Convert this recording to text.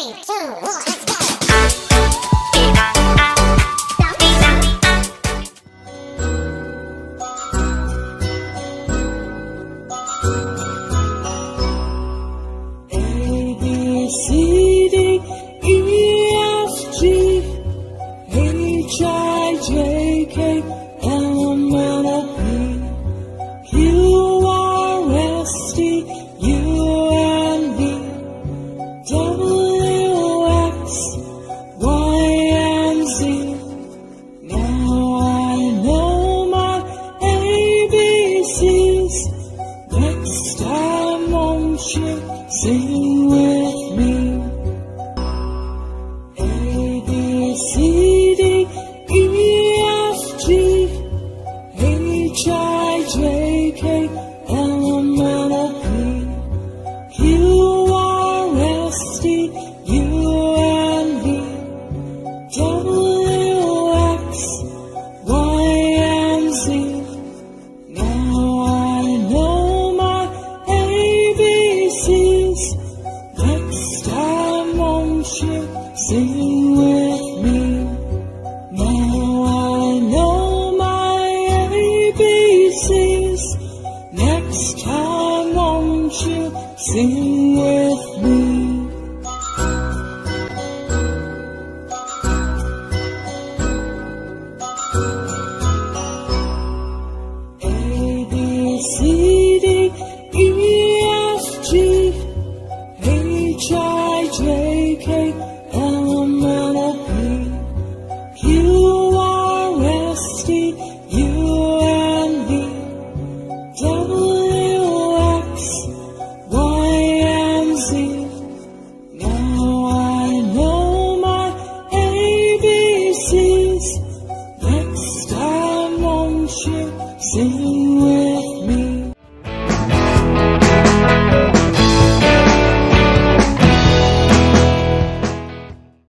3, 2, 1, let's go! A, B, C, D, E, F, G, H, I, J, K, L, M, N, O, P, Q, R, S, T, U, N, V, W, X, Y, and Z. Now I know my ABCs. Next time, won't you sing with me? A, B, C, D, E, F, G, H, I, J, K, L, M, N, O, P, Q, R, S, T, U, N, V, W, X, Y, and Z. Now I know my ABCs. Next time, won't you sing with me? Now I know my ABCs. Next time, won't you sing with me? A, B, C, D, E, F, G, H, I, J, K, L, M, N, O, P, Q, R, S, T, U, N, V, W, X, Y, and Z. Now I know my ABCs. Next time, won't you sing?